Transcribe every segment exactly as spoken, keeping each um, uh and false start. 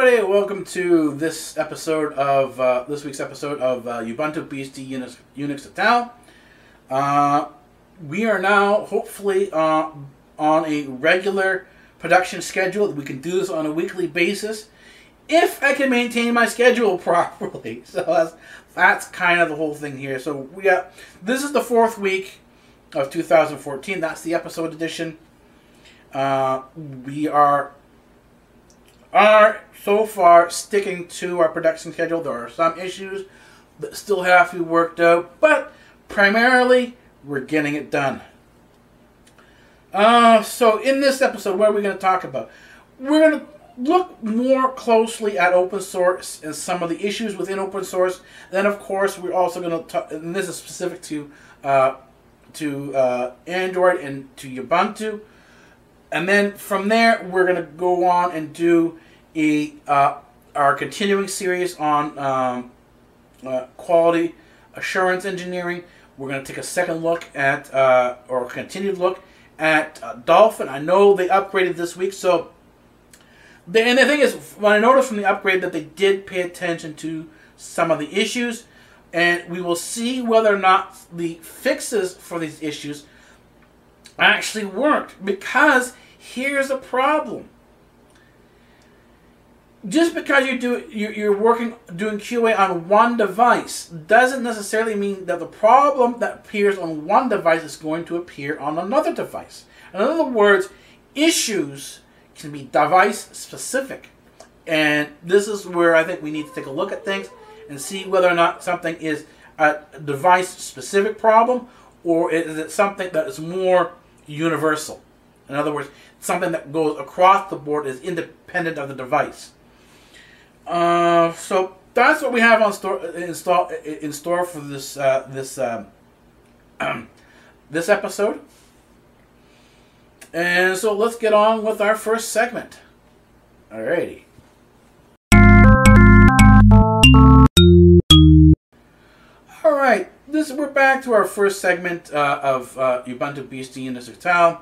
everybody, welcome to this episode of uh, this week's episode of uh, Ubuntu Beastie Unix Unix Town. Uh, we are now hopefully uh, on a regular production schedule. We can do this on a weekly basis if I can maintain my schedule properly. So that's that's kind of the whole thing here. So we got this is the fourth week of two thousand fourteen. That's the episode edition. Uh, we are. Are so far sticking to our production schedule. There are some issues that still have to be worked out, but primarily we're getting it done. Uh, so in this episode, what are we going to talk about? We're going to look more closely at open source and some of the issues within open source. Then, of course, we're also going to talk, and this is specific to uh, to uh, Android and to Ubuntu. And then from there, we're going to go on and do a uh, our continuing series on um, uh, quality assurance engineering. We're going to take a second look at, uh, or continued look at uh, Dolphin. I know they upgraded this week, so they, and the thing is, when I noticed from the upgrade that they did pay attention to some of the issues, and we will see whether or not the fixes for these issues actually worked, because here's a problem. Just because you do you're working doing Q A on one device doesn't necessarily mean that the problem that appears on one device is going to appear on another device. In other words, issues can be device specific, and this is where I think we need to take a look at things and see whether or not something is a device specific problem, or is it something that is more universal? In other words, something that goes across the board, is independent of the device. Uh, so that's what we have on store, in, store, in store for this uh, this um, this episode. And so let's get on with our first segment. Alrighty. All right. This, we're back to our first segment uh, of uh, Ubuntu Beastie Unix Town,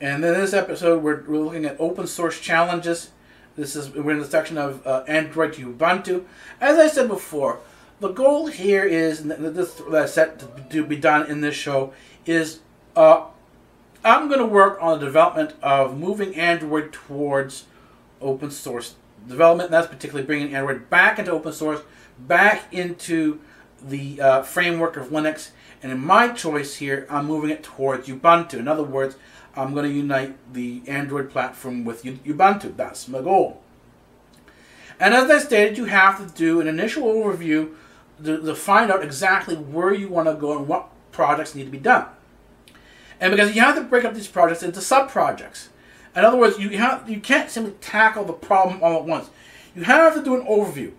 and in this episode we're, we're looking at open source challenges. This is we're in the section of uh, Android Ubuntu. As I said before, the goal here is that this that set to, to be done in this show is uh, I'm going to work on the development of moving Android towards open source development. And that's particularly bringing Android back into open source, back into the uh, framework of Linux, and in my choice here, I'm moving it towards Ubuntu. In other words, I'm going to unite the Android platform with Ubuntu. That's my goal. And as I stated, you have to do an initial overview to, to find out exactly where you want to go and what projects need to be done. And because you have to break up these projects into sub-projects. In other words, you, have, you can't simply tackle the problem all at once. You have to do an overview.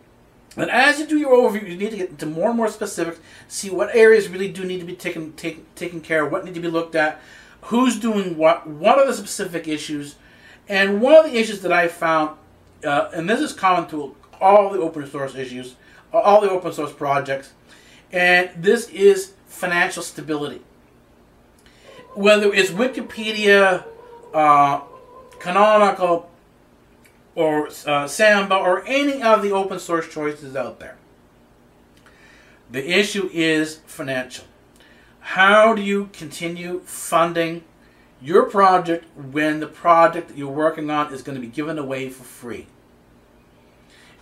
And as you do your overview, you need to get into more and more specifics, see what areas really do need to be taken, take, taken care of, what need to be looked at, who's doing what, what are the specific issues. And one of the issues that I found, uh, and this is common to all the open source issues, all the open source projects, and this is financial stability. Whether it's Wikipedia, uh, Canonical, or uh, Samba, or any of the open source choices out there. The issue is financial. How do you continue funding your project when the project that you're working on is going to be given away for free?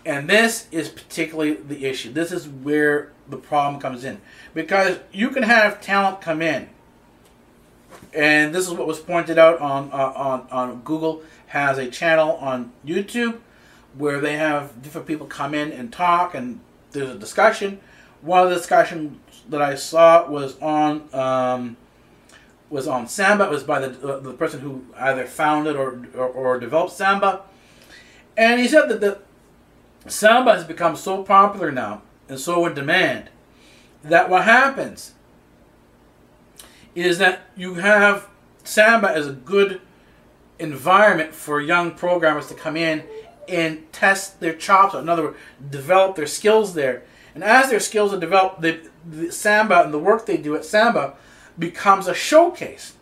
And this is particularly the issue. This is where the problem comes in. Because you can have talent come in. And this is what was pointed out on uh, on, on Google has a channel on YouTube where they have different people come in and talk, and there's a discussion. One of the discussions that I saw was on um, was on Samba. It was by the uh, the person who either founded or, or or developed Samba, and he said that the Samba has become so popular now and so in demand that what happens is that you have Samba as a good environment for young programmers to come in and test their chops, or in other words, develop their skills there. And as their skills are developed, they, the Samba and the work they do at Samba becomes a showcase.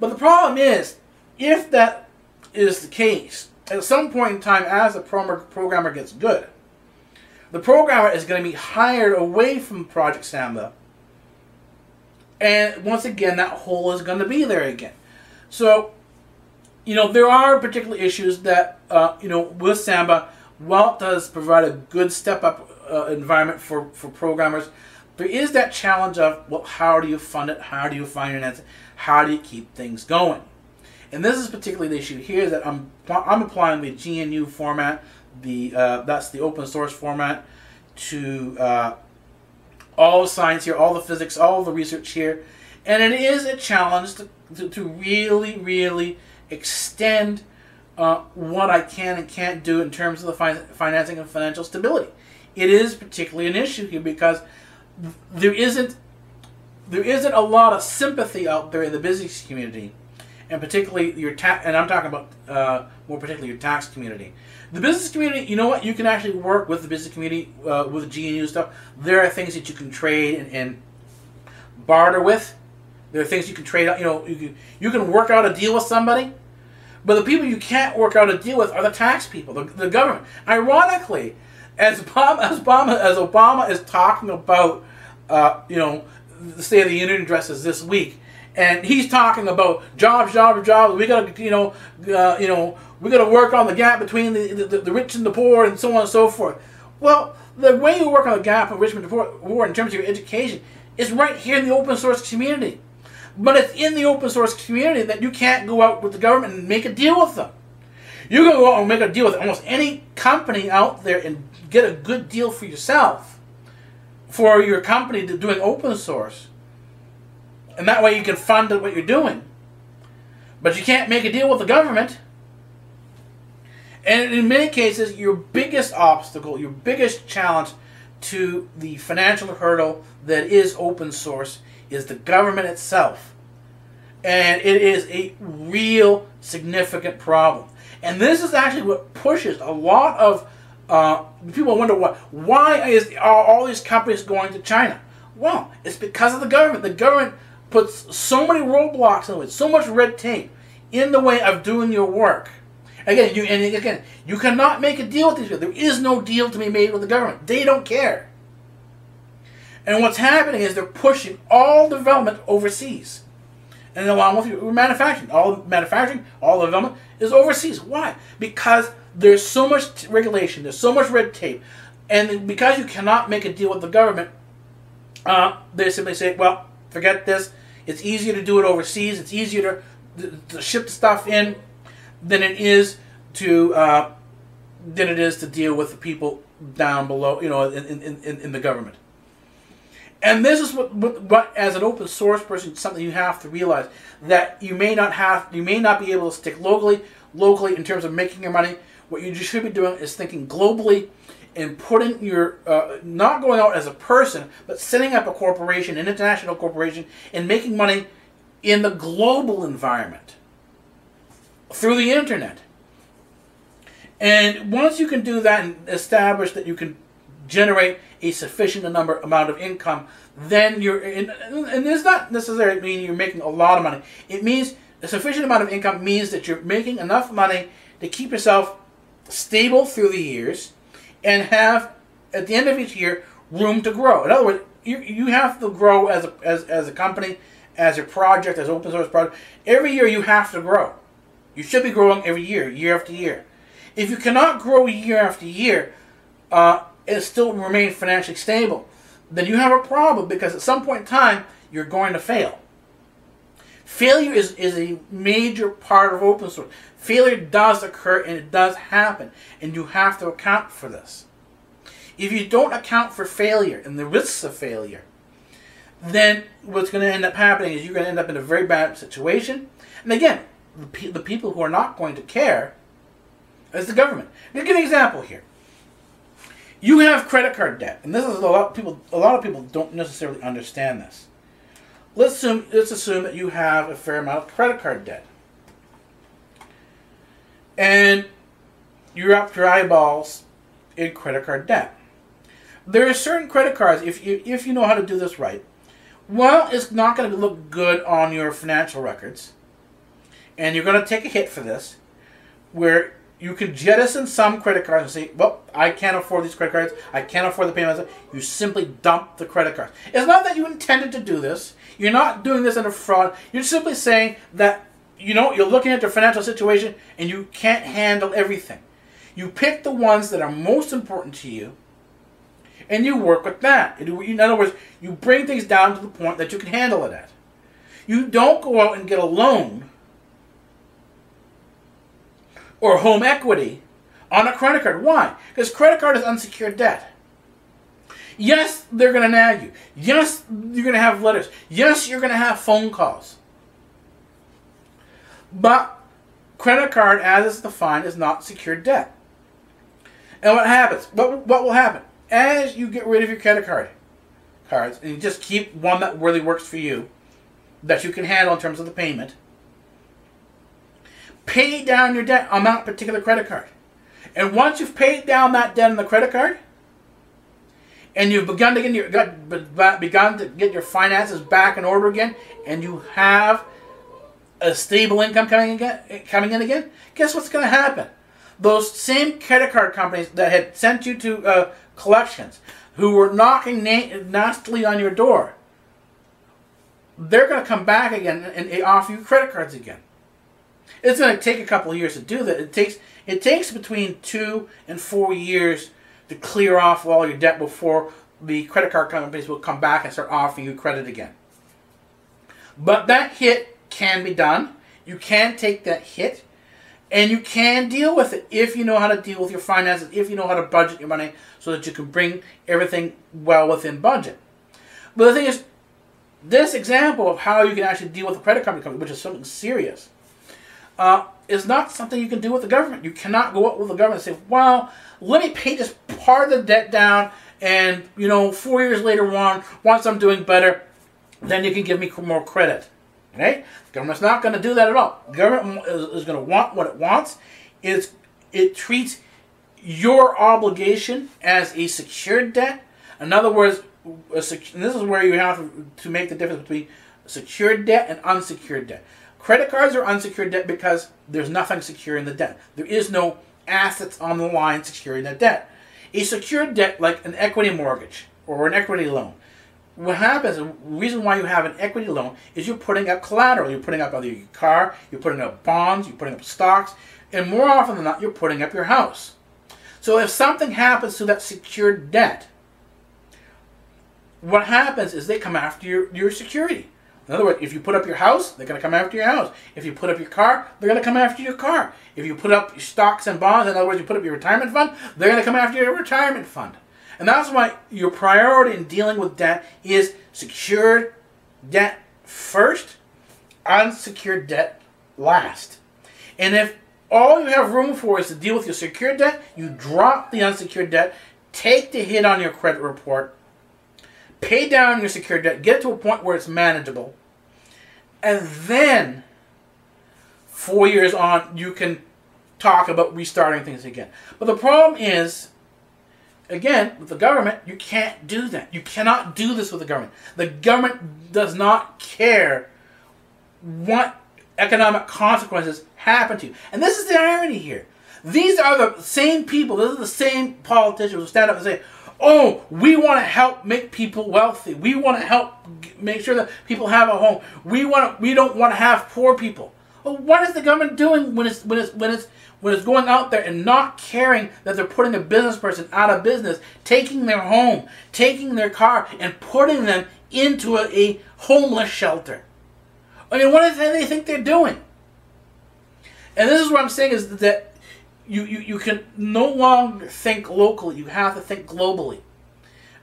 But the problem is, if that is the case, at some point in time, as the programmer gets good, the programmer is going to be hired away from Project Samba. And once again, that hole is going to be there again. So, you know, there are particular issues that, uh, you know, with Samba, while it does provide a good step-up uh, environment for, for programmers, there is that challenge of, well, how do you fund it? How do you finance it? How do you keep things going? And this is particularly the issue here, that I'm, I'm applying the G N U format, the uh, that's the open source format, to uh, all the science here, all the physics, all the research here. And it is a challenge to, to, to really, really extend uh, what I can and can't do in terms of the fi financing and financial stability. It is particularly an issue here because there isn't, there isn't a lot of sympathy out there in the business community, and particularly your tax, and I'm talking about uh, more particularly your tax community. The business community, you know what, you can actually work with the business community, uh, with G N U stuff. There are things that you can trade and, and barter with. There are things you can trade out, you know, you can, you can work out a deal with somebody, but the people you can't work out a deal with are the tax people, the, the government. Ironically, as Obama, as Obama, as Obama is talking about, uh, you know, the State of the Union addresses this week, and he's talking about jobs, jobs, jobs. We gotta, you know, uh, you know, we gotta work on the gap between the, the the rich and the poor, and so on and so forth. Well, the way you work on the gap of rich and poor in terms of your education is right here in the open source community. But it's in the open source community that you can't go out with the government and make a deal with them. You can go out and make a deal with almost any company out there and get a good deal for yourself, for your company to doing open source. And that way you can fund what you're doing. But you can't make a deal with the government. And in many cases, your biggest obstacle, your biggest challenge to the financial hurdle that is open source is the government itself. And it is a real significant problem. And this is actually what pushes a lot of uh, people wonder why. Why is, are all these companies going to China? Well, it's because of the government. The government puts so many roadblocks in the way, so much red tape in the way of doing your work. Again, you, and again, you cannot make a deal with these people. There is no deal to be made with the government. They don't care. And what's happening is they're pushing all development overseas. And along with manufacturing, all manufacturing, all development is overseas. Why? Because there's so much regulation, there's so much red tape, and because you cannot make a deal with the government, uh, they simply say, well, forget this. It's easier to do it overseas. It's easier to, to, to ship stuff in than it is to uh, than it is to deal with the people down below, you know, in in, in, in the government. And this is what, what, what, as an open source person, something you have to realize, that you may not have, you may not be able to stick locally, locally in terms of making your money. What you should be doing is thinking globally, and putting your, uh, not going out as a person, but setting up a corporation, an international corporation, and making money in the global environment through the internet. And once you can do that and establish that you can generate a sufficient number amount of income, then you're in, and it's not necessarily mean you're making a lot of money. It means a sufficient amount of income means that you're making enough money to keep yourself stable through the years, and have at the end of each year room to grow. In other words, you you have to grow as a as as a company, as a project, as an open source project. Every year you have to grow. You should be growing every year, year after year. If you cannot grow year after year, uh, and still remain financially stable, then you have a problem, because at some point in time, you're going to fail. Failure is, is a major part of open source. Failure does occur, and it does happen, and you have to account for this. If you don't account for failure and the risks of failure, then what's going to end up happening is you're going to end up in a very bad situation. And again, the, pe the people who are not going to care is the government. Let me give you an example here. You have credit card debt, and this is a lot of people. A lot of people don't necessarily understand this. Let's assume let's assume that you have a fair amount of credit card debt, and you're up to your eyeballs in credit card debt. There are certain credit cards. If you if you know how to do this right, well, it's not going to look good on your financial records, and you're going to take a hit for this, where you could jettison some credit cards and say, well, I can't afford these credit cards. I can't afford the payments. You simply dump the credit cards. It's not that you intended to do this. You're not doing this in a fraud. You're simply saying that, you know, you're looking at your financial situation and you can't handle everything. You pick the ones that are most important to you and you work with that. In other words, you bring things down to the point that you can handle it at. You don't go out and get a loan or home equity on a credit card. Why? Because credit card is unsecured debt. Yes, they're going to nag you. Yes, you're going to have letters. Yes, you're going to have phone calls. But credit card, as is defined, is not secured debt. And what happens? What, what will happen? As you get rid of your credit card cards, and you just keep one that really works for you, that you can handle in terms of the payment, pay down your debt on that particular credit card. And once you've paid down that debt on the credit card, and you've begun to get your got, begun to get your finances back in order again, and you have a stable income coming in again, coming in again, guess what's going to happen? Those same credit card companies that had sent you to uh, collections, who were knocking nastily on your door, they're going to come back again and, and offer you credit cards again. It's going to take a couple of years to do that. It takes it takes between two and four years to clear off all your debt before the credit card companies will come back and start offering you credit again. But that hit can be done. You can take that hit, and you can deal with it if you know how to deal with your finances, if you know how to budget your money so that you can bring everything well within budget. But the thing is, this example of how you can actually deal with a credit card company, which is something serious, Uh, is not something you can do with the government. You cannot go up with the government and say, well, let me pay this part of the debt down and, you know, four years later on, once I'm doing better, then you can give me more credit. Okay? The government's not going to do that at all. The government is, is going to want what it wants. It's, it treats your obligation as a secured debt. In other words, a sec and this is where you have to, to make the difference between secured debt and unsecured debt. Credit cards are unsecured debt because there's nothing secure in the debt. There is no assets on the line securing that debt. A secured debt, like an equity mortgage or an equity loan, what happens, the reason why you have an equity loan is you're putting up collateral. You're putting up either your car, you're putting up bonds, you're putting up stocks, and more often than not, you're putting up your house. So if something happens to that secured debt, what happens is they come after your, your security. In other words, if you put up your house, they're going to come after your house. If you put up your car, they're going to come after your car. If you put up stocks and bonds, in other words, you put up your retirement fund, they're going to come after your retirement fund. And that's why your priority in dealing with debt is secured debt first, unsecured debt last. And if all you have room for is to deal with your secured debt, you drop the unsecured debt, take the hit on your credit report, pay down your secured debt, get to a point where it's manageable, and then four years on, you can talk about restarting things again. But the problem is, again, with the government, you can't do that. You cannot do this with the government. The government does not care what economic consequences happen to you. And this is the irony here. These are the same people, these are the same politicians who stand up and say, oh, we want to help make people wealthy. We want to help make sure that people have a home. We want to, we don't want to have poor people. Well, what is the government doing when it's when it's when it's when it's going out there and not caring that they're putting a business person out of business, taking their home, taking their car, and putting them into a, a homeless shelter? I mean, what is that they think they're doing? And this is what I'm saying is that You, you, you can no longer think locally. You have to think globally.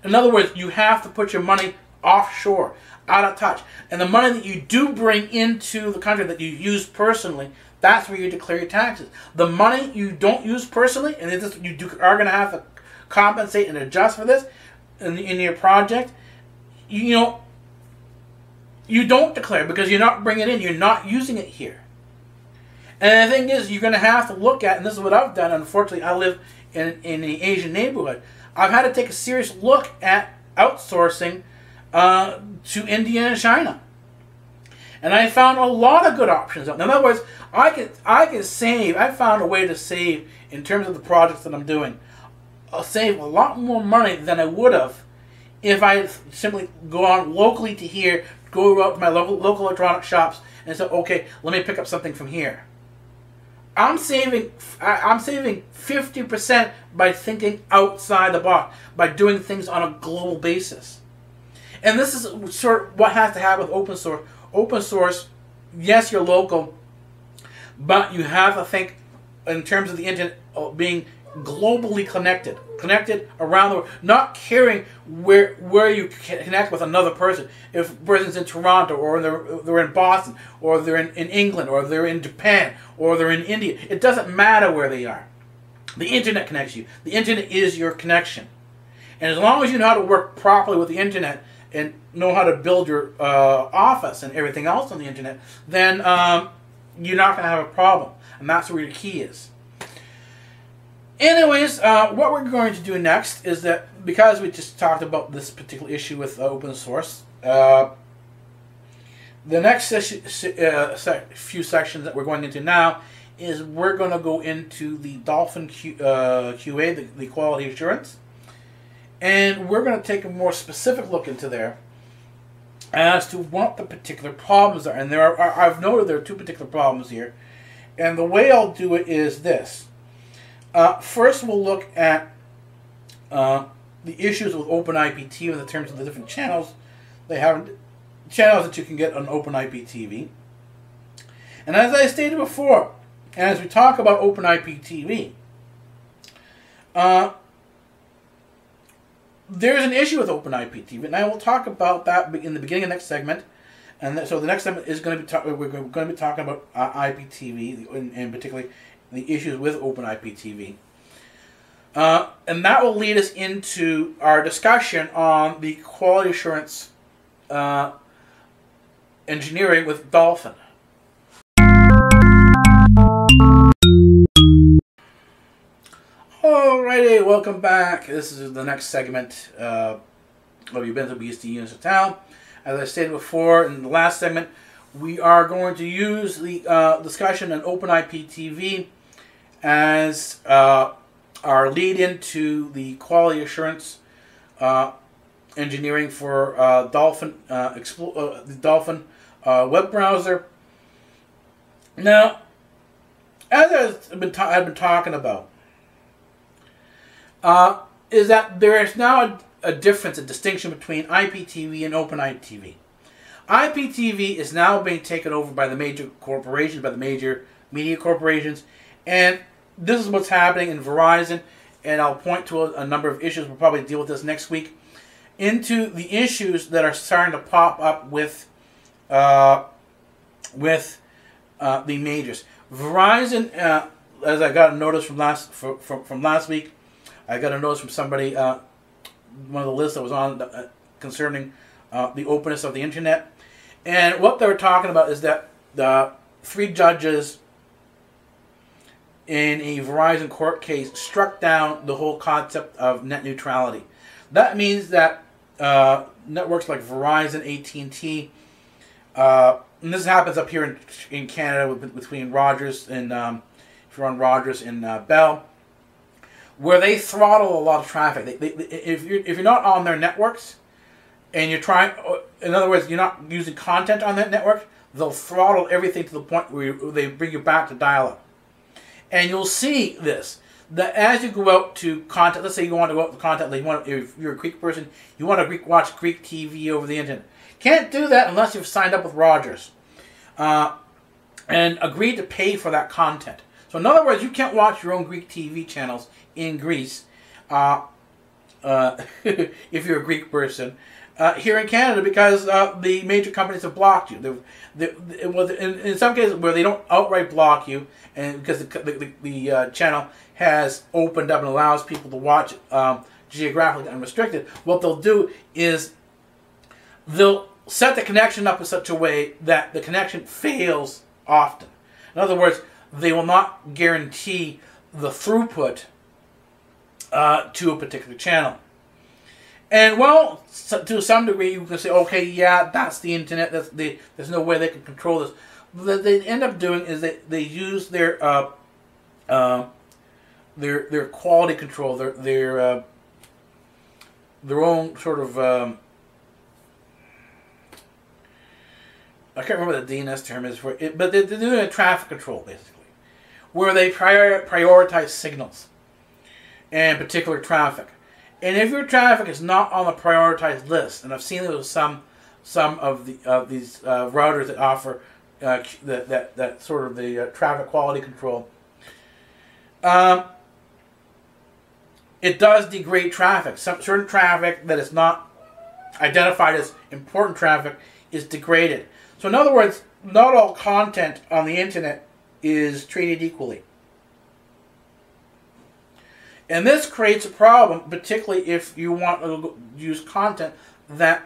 In other words, you have to put your money offshore, out of touch. And the money that you do bring into the country that you use personally, that's where you declare your taxes. The money you don't use personally, and just, you do, are going to have to compensate and adjust for this in, in your project, you, you know, you don't declare because you're not bringing it in. You're not using it here. And the thing is, you're going to have to look at, and this is what I've done, unfortunately, I live in, in an Asian neighborhood. I've had to take a serious look at outsourcing uh, to India and China. And I found a lot of good options. In other words, I can, I can save. I found a way to save in terms of the projects that I'm doing. I'll save a lot more money than I would have if I simply go on locally to here, go out to my local, local electronic shops and say, okay, let me pick up something from here. I'm saving I'm saving fifty percent by thinking outside the box, by doing things on a global basis. And this is sort of what has to happen with open source. Open source, yes, you're local, but you have to think in terms of the internet being globally connected, connected around the world, not caring where where you connect with another person. If a person's in Toronto, or they're, they're in Boston, or they're in, in England, or they're in Japan, or they're in India, it doesn't matter where they are. The internet connects you. The internet is your connection. And as long as you know how to work properly with the internet and know how to build your uh, office and everything else on the internet, then um, you're not going to have a problem. And that's where your key is. Anyways, uh, what we're going to do next is that, because we just talked about this particular issue with open source, uh, the next uh, few sections that we're going into now is we're going to go into the Dolphin Q, uh, Q A, the, the quality assurance, and we're going to take a more specific look into there as to what the particular problems are. And there are, are I've noted there are two particular problems here, and the way I'll do it is this. Uh, first, we'll look at uh, the issues with Open I P T V in the terms of the different channels they have, channels that you can get on Open I P T V. And as I stated before, as we talk about Open I P T V, uh, there's an issue with Open I P T V, and I will talk about that in the beginning of the next segment. And th so the next segment is going to be talk we're going to be talking about uh, I P T V, and, and particularly the issues with Open I P T V. Uh, and that will lead us into our discussion on the quality assurance uh, engineering with Dolphin. Alrighty, welcome back. This is the next segment uh, of Ubuntu B S D Unix Town. As I stated before in the last segment, we are going to use the uh, discussion on Open I P T V as uh, our lead into the quality assurance uh, engineering for uh, Dolphin, uh, uh, the Dolphin uh, web browser. Now, as I've been, ta I've been talking about, uh, is that there is now a, a difference, a distinction between I P T V and Open I P T V. I P T V is now being taken over by the major corporations, by the major media corporations, and this is what's happening in Verizon, and I'll point to a, a number of issues. We'll probably deal with this next week, into the issues that are starting to pop up with uh, with uh, the majors. Verizon, uh, as I got a notice from last for, from, from last week, I got a notice from somebody, uh, one of the lists that was on the, uh, concerning uh, the openness of the internet. And what they were talking about is that the three judges in a Verizon court case struck down the whole concept of net neutrality. That means that uh, networks like Verizon, A T and T, uh, and this happens up here in, in Canada with, between Rogers and, um, if you're on Rogers and uh, Bell, where they throttle a lot of traffic. They, they, if, you're, if you're not on their networks, and you're trying, in other words, you're not using content on that network, they'll throttle everything to the point where they bring you back to dial-up. And you'll see this, that as you go out to content, let's say you want to go out to content, like you want, if you're a Greek person, you want to watch Greek T V over the internet. Can't do that unless you've signed up with Rogers uh, and agreed to pay for that content. So in other words, you can't watch your own Greek T V channels in Greece uh, uh, if you're a Greek person. Uh, here in Canada, because uh, the major companies have blocked you. They've, they, it was in, in some cases where they don't outright block you, and because the, the, the uh, channel has opened up and allows people to watch um, geographically unrestricted, what they'll do is they'll set the connection up in such a way that the connection fails often. In other words, they will not guarantee the throughput uh, to a particular channel. And well, so, to some degree, you can say, okay, yeah, that's the internet. That's the, there's no way they can control this. But what they end up doing is they they use their uh, uh, their their quality control, their their uh, their own sort of. Um, I can't remember what the D N S term is for it, but they're doing a traffic control basically, where they prior prioritize signals and particular traffic. And if your traffic is not on the prioritized list, and I've seen it with some some of the of these uh, routers that offer uh, that, that that sort of the uh, traffic quality control, um, it does degrade traffic. Some certain traffic that is not identified as important traffic is degraded. So in other words, not all content on the internet is treated equally. And this creates a problem, particularly if you want to use content that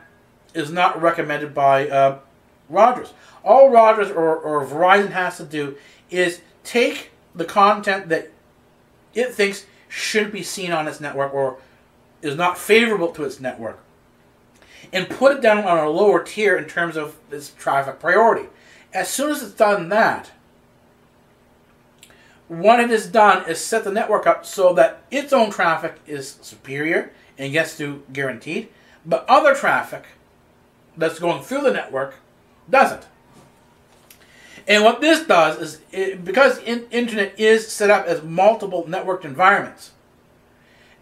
is not recommended by uh, Rogers. All Rogers or, or Verizon has to do is take the content that it thinks should be seen on its network or is not favorable to its network and put it down on a lower tier in terms of its traffic priority. As soon as it's done that, what it has done is set the network up so that its own traffic is superior and gets to guaranteed, but other traffic that's going through the network doesn't. And what this does is, it, because in, internet is set up as multiple networked environments,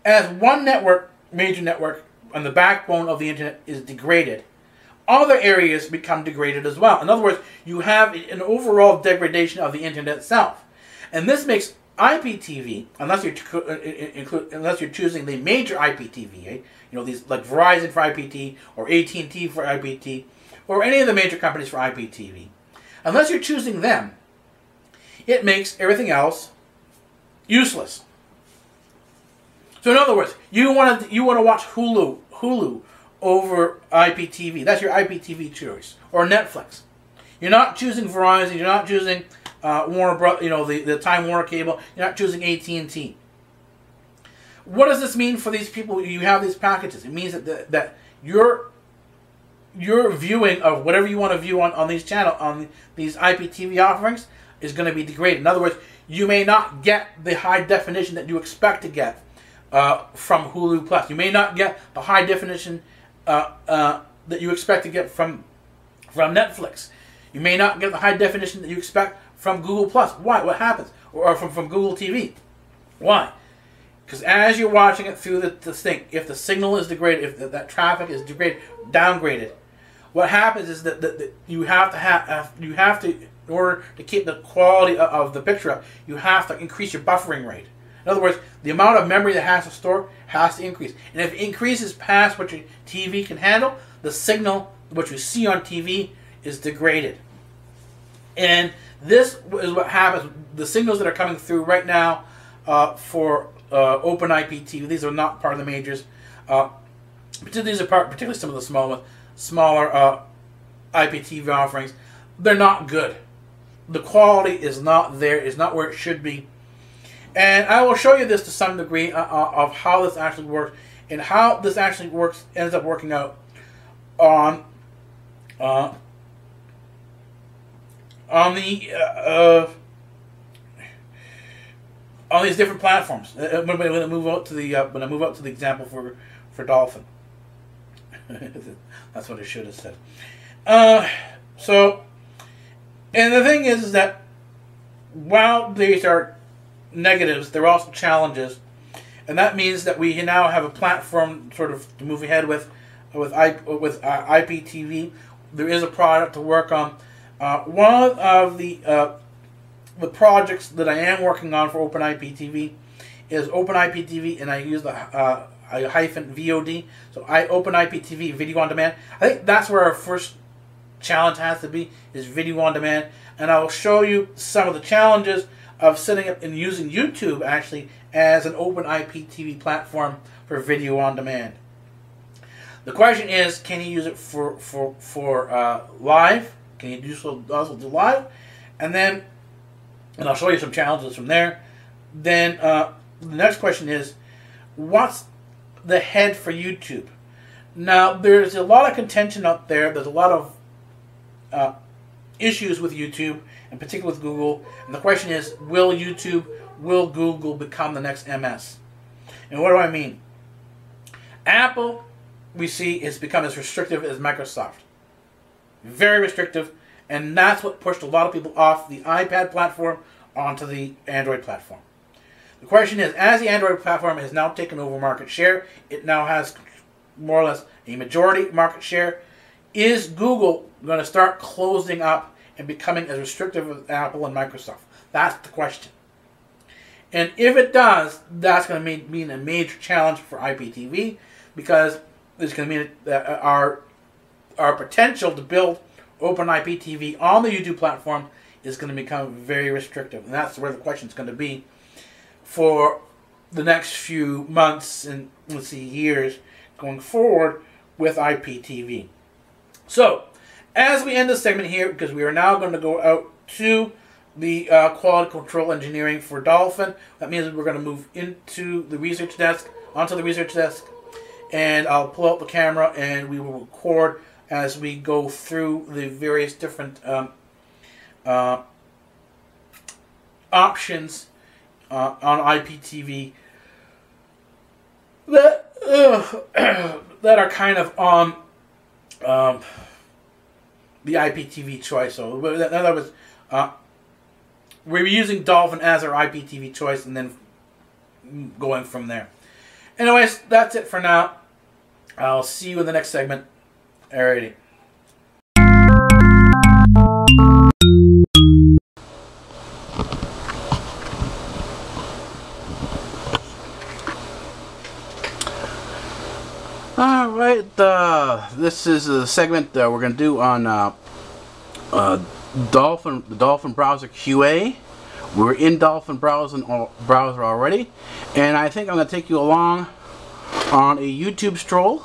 as one network, major network, on the backbone of the internet is degraded, other areas become degraded as well. In other words, you have an overall degradation of the internet itself. And this makes I P T V, unless you're include, unless you're choosing the major I P T V, eh? you know these like Verizon for I P T V or A T and T for I P T V or any of the major companies for I P T V, unless you're choosing them, it makes everything else useless. So in other words, you want to you want to watch Hulu Hulu over I P T V. That's your I P T V choice, or Netflix. You're not choosing Verizon. You're not choosing Uh, Warner Bros., you know, the, the Time Warner cable. You're not choosing A T and T. What does this mean for these people? You have these packages. It means that the, that your your viewing of whatever you want to view on, on these channel on these I P T V offerings is going to be degraded. In other words, you may not get the high definition that you expect to get uh, from Hulu Plus. You may not get the high definition uh, uh, that you expect to get from from Netflix. You may not get the high definition that you expect from Google plus. Why? What happens? Or, or from, from Google T V. Why? Because as you're watching it through the, the thing, if the signal is degraded, if the, that traffic is degraded, downgraded, what happens is that, that, that you have to have, you have to, in order to keep the quality of, of the picture up, you have to increase your buffering rate. In other words, the amount of memory that has to store has to increase. And if it increases past what your T V can handle, the signal, what you see on T V, is degraded. And this is what happens. The signals that are coming through right now uh, for uh, Open I P T V, these are not part of the majors. Uh, these are part, particularly some of the smaller, smaller uh, I P T V offerings. They're not good. The quality is not there. It's not where it should be. And I will show you this to some degree uh, of how this actually works and how this actually works ends up working out on. Uh, on the uh, uh, on these different platforms. When I move out to the uh, when I move out to the example for for Dolphin, that's what I should have said. Uh, so, and the thing is, is that while these are negatives, they're also challenges, and that means that we now have a platform sort of to move ahead with with I, with uh, I P T V. There is a product to work on. Uh, one of the uh, the projects that I am working on for Open I P T V is Open I P T V, and I use the uh, hyphen V O D. So I Open I P T V video on demand. I think that's where our first challenge has to be, is video on demand, and I will show you some of the challenges of setting up and using YouTube actually as an Open I P T V platform for video on demand. The question is, can you use it for for for uh, live? Can you do so also do live? And then, and I'll show you some challenges from there. Then uh, the next question is, what's the head for YouTube? Now, there's a lot of contention up there. There's a lot of uh, issues with YouTube, in particular with Google. And the question is, will YouTube, will Google become the next M S? And what do I mean? Apple, we see, has become as restrictive as Microsoft. Very restrictive. And that's what pushed a lot of people off the iPad platform onto the Android platform. The question is, as the Android platform has now taken over market share, it now has more or less a majority market share, is Google going to start closing up and becoming as restrictive as Apple and Microsoft? That's the question. And if it does, that's going to mean a major challenge for I P T V, because it's going to mean that our, our potential to build Open I P T V on the YouTube platform is going to become very restrictive. And that's where the question is going to be for the next few months and, let's see, years going forward with I P T V. So, as we end this segment here, because we are now going to go out to the uh, quality control engineering for Dolphin, that means we're going to move into the research desk, onto the research desk, and I'll pull out the camera and we will record as we go through the various different um, uh, options uh, on I P T V that, uh, that are kind of on um, the I P T V choice. So in other words, uh, we're using Dolphin as our I P T V choice and then going from there. Anyways, that's it for now. I'll see you in the next segment. Alrighty. Alright, uh, this is the segment that we're going to do on uh, uh, Dolphin, the Dolphin Browser Q A. We're in Dolphin Browser, browser already, and I think I'm going to take you along on a YouTube stroll.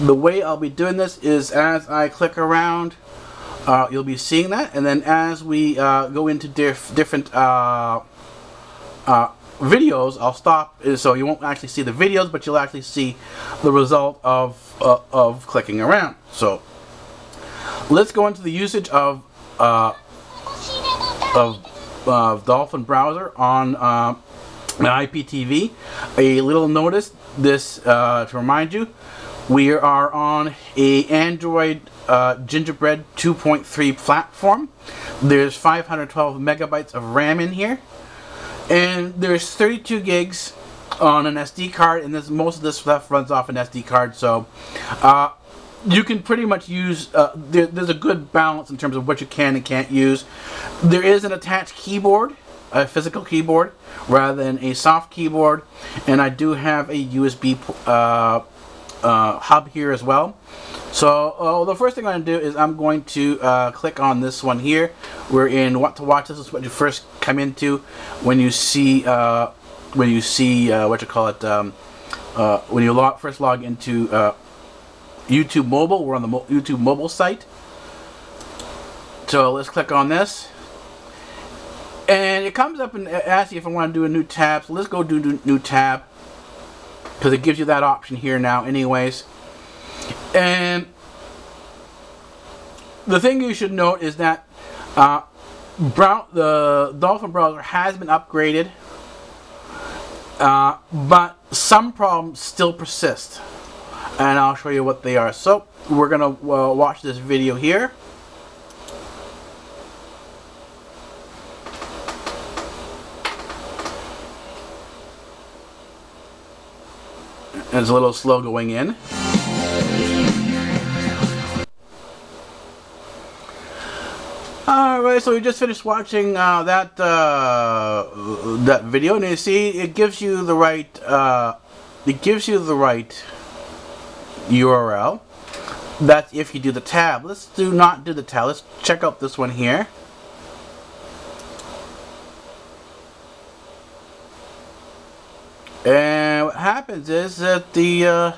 The way I'll be doing this is as I click around, uh, you'll be seeing that, and then as we uh, go into diff different uh, uh, videos, I'll stop, so you won't actually see the videos, but you'll actually see the result of, uh, of clicking around. So, let's go into the usage of, uh, of, of Dolphin Browser on uh, I P T V. A little notice, this uh, to remind you, we are on a Android uh, Gingerbread two point three platform. There's five hundred twelve megabytes of RAM in here, and there's thirty-two gigs on an S D card, and this, most of this stuff runs off an S D card, so uh, you can pretty much use, uh, there, there's a good balance in terms of what you can and can't use. There is an attached keyboard, a physical keyboard, rather than a soft keyboard, and I do have a U S B uh, Uh, hub here as well. So uh, the first thing I'm going to do is I'm going to uh, click on this one here. We're in What to Watch. This is what you first come into when you see uh, when you see uh, what you call it um, uh, when you log, first log into uh, YouTube Mobile. We're on the mo YouTube Mobile site. So let's click on this, and it comes up and asks you if I want to do a new tab. So let's go do do new tab, because it gives you that option here now anyways. And the thing you should note is that uh, brow the Dolphin Browser has been upgraded, uh, but some problems still persist, and I'll show you what they are. So we're gonna uh, watch this video here. It's a little slow going in. Alright, so we just finished watching uh, that uh, that video, and you see it gives you the right uh, it gives you the right U R L. That's if you do the tab. Let's do not do the tab. Let's check out this one here. And what happens is that the uh,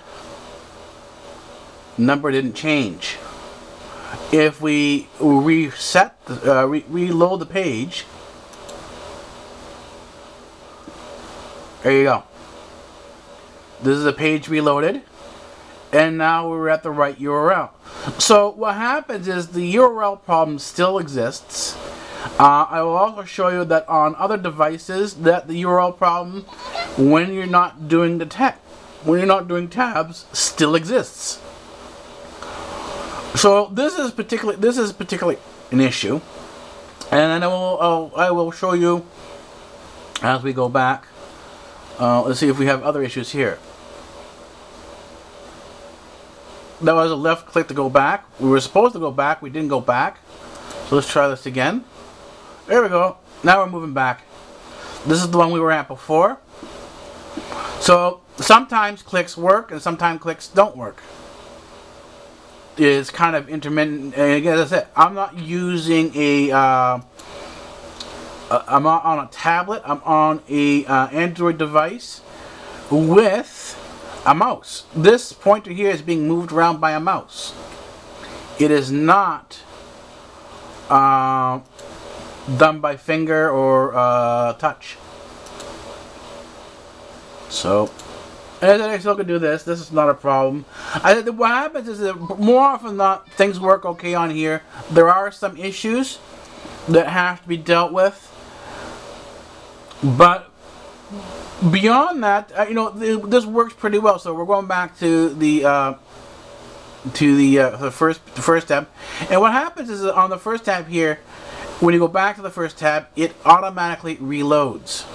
number didn't change. If we reset, the, uh, re reload the page, there you go. This is the page reloaded, and now we're at the right U R L. So what happens is the U R L problem still exists. Uh, I will also show you that on other devices that the U R L problem, when you're not doing the tab, when you're not doing tabs, still exists. So this is particularly this is particularly an issue, and I will I'll, I will show you as we go back. Uh, let's see if we have other issues here. That was a left click to go back. We were supposed to go back. We didn't go back. So let's try this again. There we go. Now we're moving back. This is the one we were at before. So sometimes clicks work and sometimes clicks don't work. It's kind of intermittent. And again, as I said, I'm not using a... Uh, Uh, I'm on a tablet, I'm on a uh, Android device with a mouse. This pointer here is being moved around by a mouse. It is not uh, done by finger or uh, touch. So, and I still can do this. This is not a problem. I, what happens is that more often than not, things work okay on here. There are some issues that have to be dealt with. But beyond that, you know, this works pretty well. So we're going back to the uh, to the, uh, the first the first tab, and what happens is that on the first tab here, when you go back to the first tab, it automatically reloads.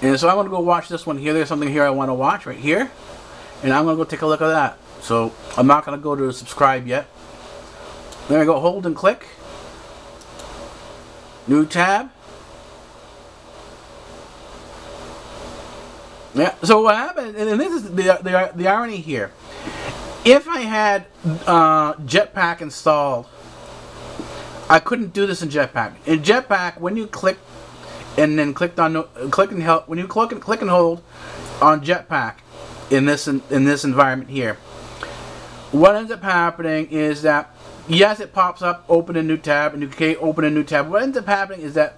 And so I'm going to go watch this one here. There's something here I want to watch right here. And I'm going to go take a look at that. So I'm not going to go to subscribe yet. There I go. Hold and click. New tab. Yeah. So what happened, and this is the, the, the irony here. If I had uh, Jetpack installed, I couldn't do this in Jetpack. In Jetpack, when you click and then clicked on click and help when you click and click and hold on Jetpack in this in, in this environment here, what ends up happening is that yes, it pops up open a new tab and you can open a new tab. What ends up happening is that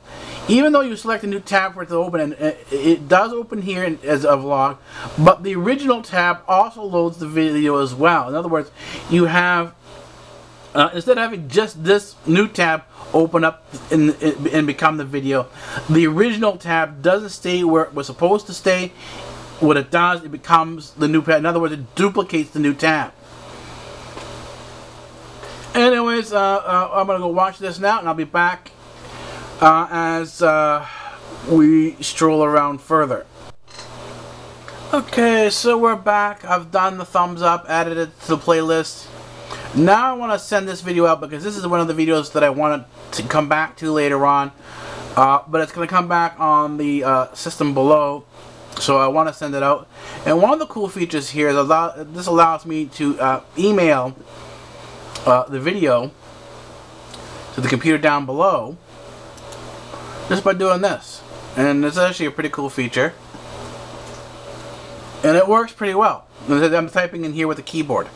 even though you select a new tab for it to open, and it, it does open here in, as a vlog, but the original tab also loads the video as well. In other words, you have Uh, instead of having just this new tab open up and, and become the video, the original tab doesn't stay where it was supposed to stay. What it does, it becomes the new tab. In other words, it duplicates the new tab. Anyways, uh, uh, I'm going to go watch this now, and I'll be back uh, as uh, we stroll around further. Okay, so we're back. I've done the thumbs up, added it to the playlist. Now I want to send this video out because this is one of the videos that I want to come back to later on, uh, but it's going to come back on the uh, system below, so I want to send it out. And one of the cool features here is allow this allows me to uh, email uh, the video to the computer down below just by doing this, and it's actually a pretty cool feature, and it works pretty well. I'm typing in here with the keyboard.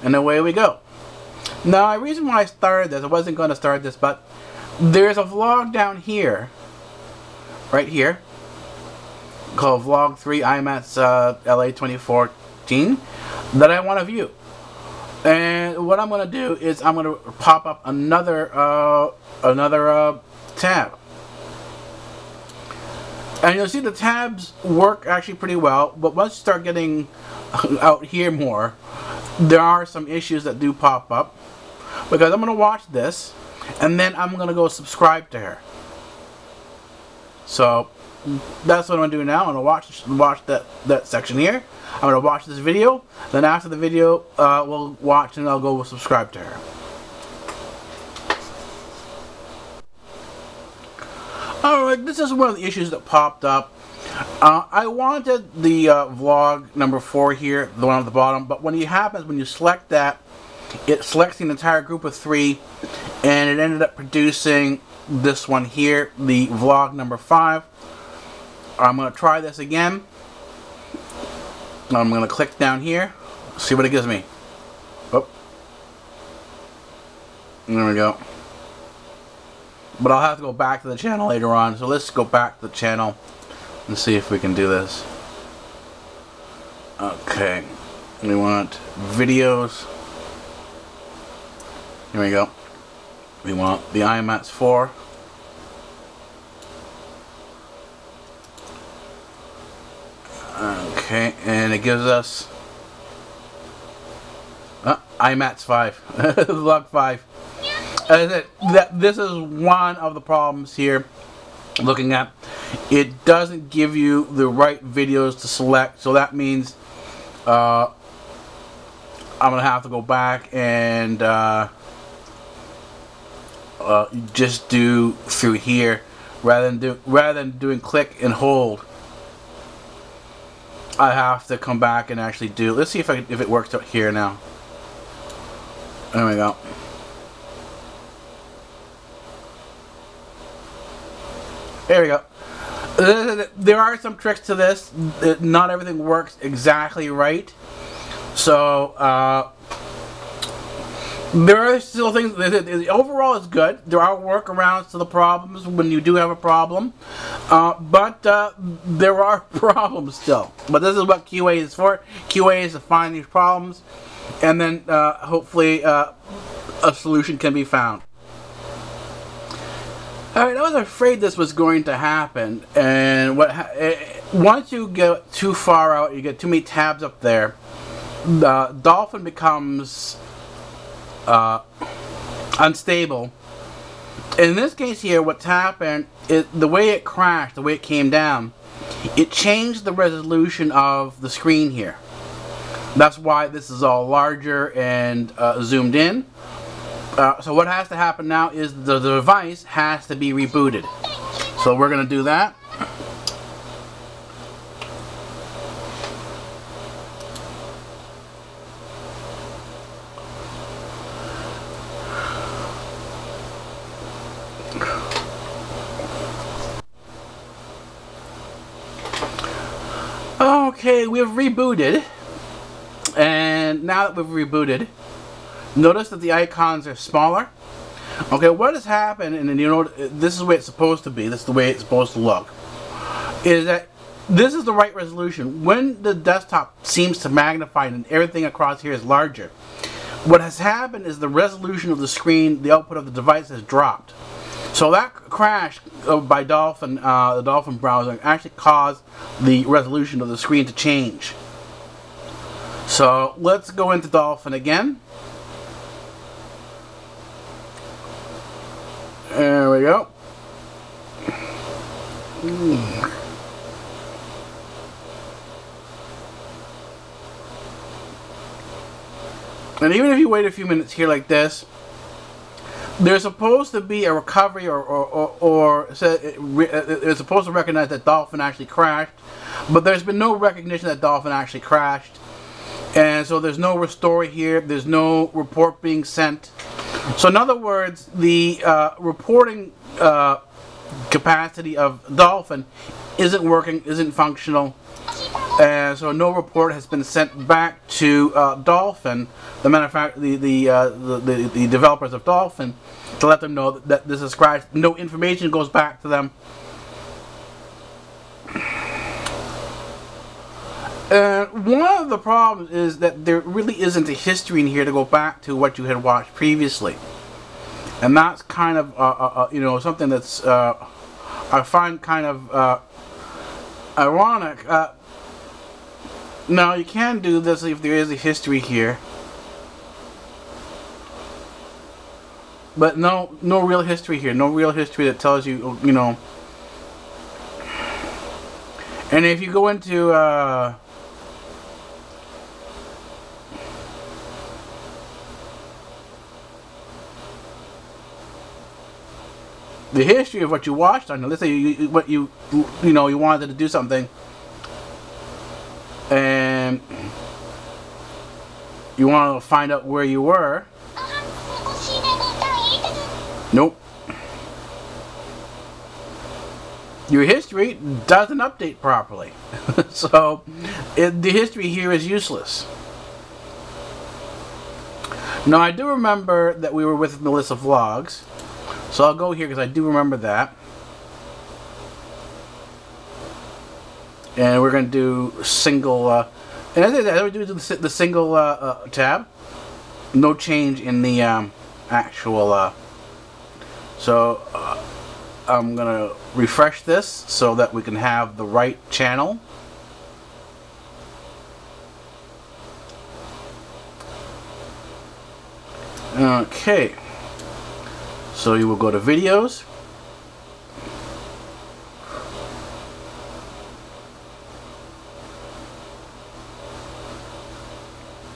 And away we go. Now, the reason why I started this, I wasn't going to start this, but there's a vlog down here, right here, called Vlog three IMATS uh, L A twenty fourteen, that I want to view. And what I'm going to do is I'm going to pop up another uh, another uh, tab. And you'll see the tabs work actually pretty well, but once you start getting out here more, there are some issues that do pop up, because I'm going to watch this and then I'm going to go subscribe to her. So that's what I'm going to do now. I'm going to watch watch that, that section here. I'm going to watch this video. Then after the video, uh, we'll watch and I'll go subscribe to her. Alright, this is one of the issues that popped up. Uh, I wanted the uh, vlog number four here, the one at the bottom, but when it happens, when you select that, it selects the entire group of three, and it ended up producing this one here, the vlog number five. I'm going to try this again, I'm going to click down here, see what it gives me. Oh. There we go. But I'll have to go back to the channel later on, so let's go back to the channel and see if we can do this. Okay. We want videos. Here we go. We want the IMATS four. Okay, and it gives us uh, IMATS five, log five. Uh, that, this is one of the problems here looking at. It doesn't give you the right videos to select, so that means uh, I'm going to have to go back and uh, uh, just do through here rather than, do, rather than doing click and hold. I have to come back and actually do. Let's see if I, if it works out here now. There we go. There we go. There are some tricks to this. Not everything works exactly right. So uh, there are still things. Overall, it's good. There are workarounds to the problems when you do have a problem. Uh, but uh, there are problems still. But this is what Q A is for. Q A is to find these problems, and then uh, hopefully uh, a solution can be found. Alright, I was afraid this was going to happen, and what ha it, once you get too far out, you get too many tabs up there, the Dolphin becomes uh, unstable. In this case here, what's happened is the way it crashed, the way it came down, it changed the resolution of the screen here. That's why this is all larger and uh, zoomed in. Uh, so what has to happen now is the, the device has to be rebooted. So we're going to do that. Okay, we've rebooted. And now that we've rebooted, notice that the icons are smaller. Okay, what has happened, and you know, this is the way it's supposed to be, this is the way it's supposed to look, is that this is the right resolution. When the desktop seems to magnify and everything across here is larger, what has happened is the resolution of the screen, the output of the device, has dropped. So that crash by Dolphin, uh, the Dolphin browser, actually caused the resolution of the screen to change. So let's go into Dolphin again. There we go. Mm. And even if you wait a few minutes here like this, there's supposed to be a recovery, or, or, or, or so it re, it's supposed to recognize that Dolphin actually crashed, but there's been no recognition that Dolphin actually crashed. And so there's no restore here, there's no report being sent. So in other words, the uh, reporting uh, capacity of Dolphin isn't working, isn't functional, and so no report has been sent back to uh, Dolphin, the manufacturer, the the, uh, the the the developers of Dolphin, to let them know that, that this is crashed. No information goes back to them, and one of the problems is that there really isn't a history in here to go back to what you had watched previously, and that's kind of uh, uh, you know, something that's uh, I find kind of uh, ironic. Uh, now you can do this if there is a history here, but no, no real history here, no real history that tells you, you know. And if you go into uh, the history of what you watched on, let's say you, you, what you you know you wanted to do something, and you want to find out where you were. Nope. your history doesn't update properly. So it, the history here is useless. Now I do remember that we were with Melissa Vlogs, so I'll go here because I do remember that. And we're going to do single, uh, and I think that we do the single uh, uh, tab. No change in the um, actual, uh, so uh, I'm going to refresh this so that we can have the right channel. Okay, so you will go to videos.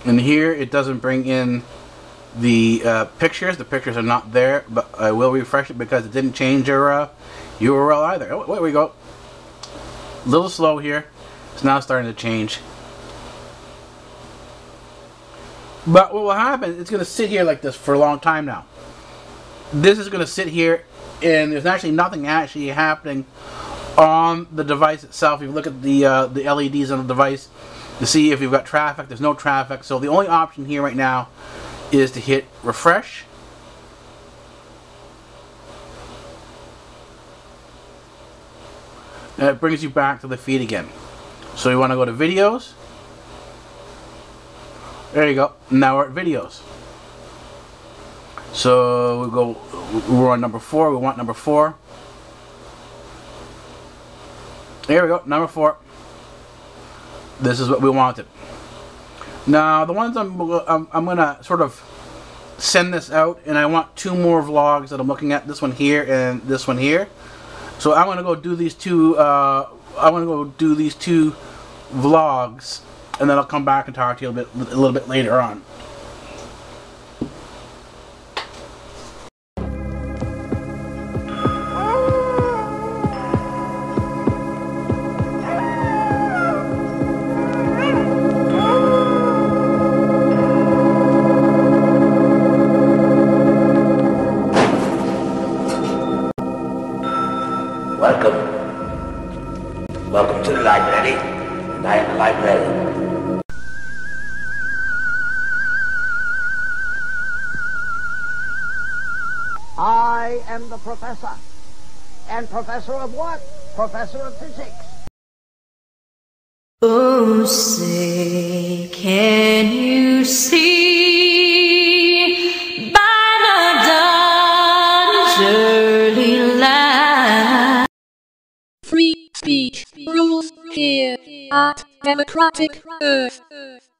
And here it doesn't bring in the uh, pictures. The pictures are not there, but I will refresh it because it didn't change your uh, U R L either. Oh, there we go. A little slow here. It's now starting to change. But what will happen, it's going to sit here like this for a long time now. This is going to sit here, and there's actually nothing actually happening on the device itself. If you look at the, uh, the L E Ds on the device, to see if you've got traffic. There's no traffic, so the only option here right now is to hit refresh. And it brings you back to the feed again. So you want to go to videos. There you go. Now we're at videos. So we go, we're on number four. We want number four. There we go, number four. This is what we wanted. Now the ones I'm, I'm, I'm gonna sort of send this out, and I want two more vlogs that I'm looking at, this one here and this one here. So I'm gonna go do these two, uh, I'm gonna go do these two vlogs, and then I'll come back and talk to you a, bit, a little bit later on. I am the professor, and professor of what? Professor of physics. Oh, say, can you see by the dawn's early light? Free speech rules here at Democratic Earth.